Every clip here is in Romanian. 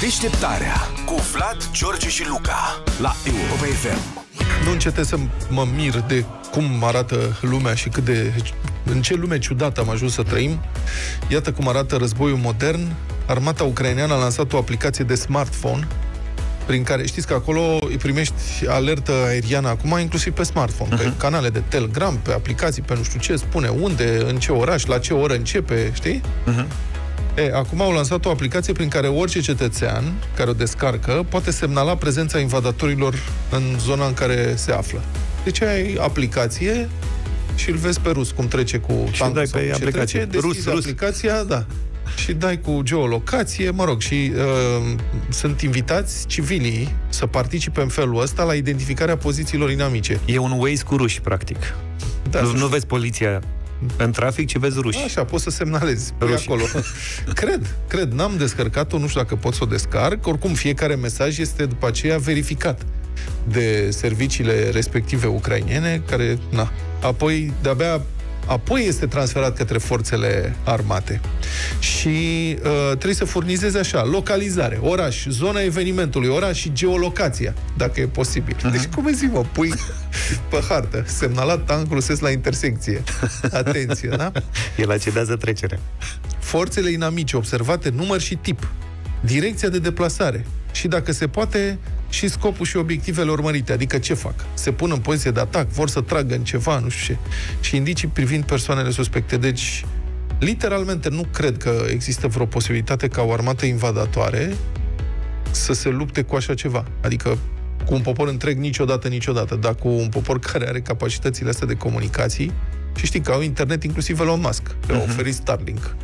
Deșteptarea cu Vlad, George și Luca la Europa FM. Nu încetez să mă mir de cum arată lumea și cât de, în ce lume ciudată am ajuns să trăim. Iată cum arată războiul modern. Armata ucraineană a lansat o aplicație de smartphone prin care știți că acolo îi primești alertă aeriană acum, inclusiv pe smartphone, pe canale de Telegram, pe aplicații, pe nu știu ce, spune unde, în ce oraș, la ce oră începe, știi? Acum au lansat o aplicație prin care orice cetățean care o descarcă poate semnala prezența invadatorilor în zona în care se află. Deci ai aplicație și îl vezi pe rus cum trece cu tancul sau ce trece, deschizi aplicația, da. Și dai cu geolocație, mă rog, și sunt invitați civilii să participe în felul ăsta la identificarea pozițiilor inamice. E un Waze cu ruși, practic. Da, nu vezi poliția în trafic, ci vezi ruși. Așa, poți să semnalezi pe acolo. Cred, n-am descărcat-o, nu știu dacă pot să o descarc. Oricum, fiecare mesaj este după aceea verificat de serviciile respective ucrainene, care, na, apoi, apoi este transferat către forțele armate. Și trebuie să furnizeze așa, localizare, oraș, zona evenimentului, oraș și geolocația, dacă e posibil. Deci cum e zi, mă, pui pe hartă, semnalat tank rusesc la intersecție. Atenție, da? El accedează trecerea. Forțele inamice observate, număr și tip, direcția de deplasare și, dacă se poate, și scopul și obiectivele urmărite, adică ce fac. Se pun în poziție de atac, vor să tragă în ceva, nu știu ce. Și indicii privind persoanele suspecte. Deci, literalmente, nu cred că există vreo posibilitate ca o armată invadatoare să se lupte cu așa ceva. Adică cu un popor întreg niciodată, dar cu un popor care are capacitățile astea de comunicații și știi că au internet, inclusiv Elon Musk, că au oferit Starlink.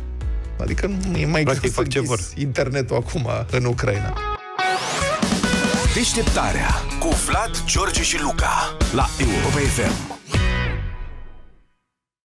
Adică nu e mai greu să închizi internetul acum în Ucraina. Deșteptarea cu Vlad, George și Luca la Europa FM.